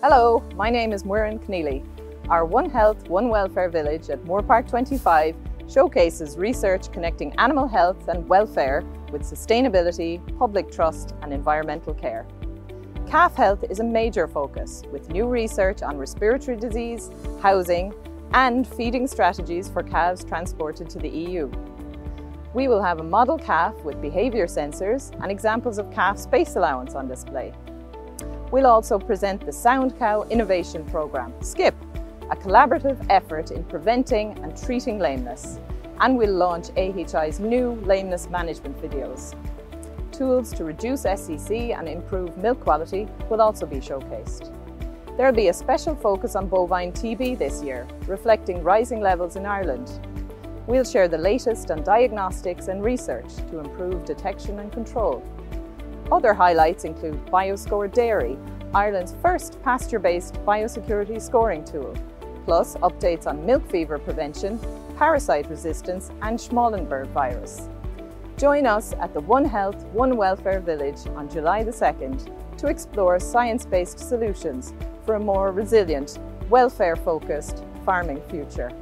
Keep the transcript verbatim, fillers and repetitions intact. Hello, my name is Muireann Conneely. Our One Health, One Welfare Village at Moorepark twenty-five showcases research connecting animal health and welfare with sustainability, public trust and environmental care. Calf health is a major focus, with new research on respiratory disease, housing and feeding strategies for calves transported to the E U. We will have a model calf with behaviour sensors and examples of calf space allowance on display. We'll also present the Sound Cow Innovation Programme, SCIP, a collaborative effort in preventing and treating lameness, and we'll launch A H I's new lameness management videos. Tools to reduce S C C and improve milk quality will also be showcased. There'll be a special focus on bovine T B this year, reflecting rising levels in Ireland. We'll share the latest on diagnostics and research to improve detection and control. Other highlights include Bioscore Dairy, Ireland's first pasture-based biosecurity scoring tool, plus updates on milk fever prevention, parasite resistance and Schmallenberg virus. Join us at the One Health, One Welfare Village on July the second to explore science-based solutions for a more resilient, welfare-focused farming future.